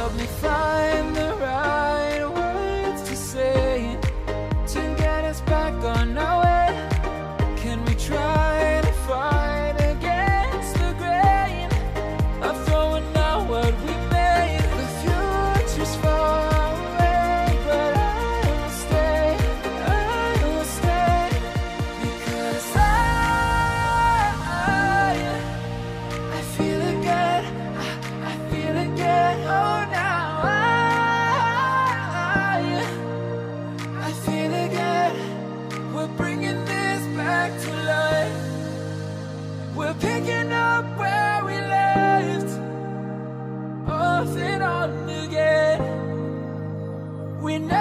help me find the right words to say to get us back on our way. Can we try to fight against the grain of throwing out what we made? The future's far away, but I will stay, because I feel again, I feel again, oh now I feel again, we're bringing this back to life, we're picking up where we left off and on again, we never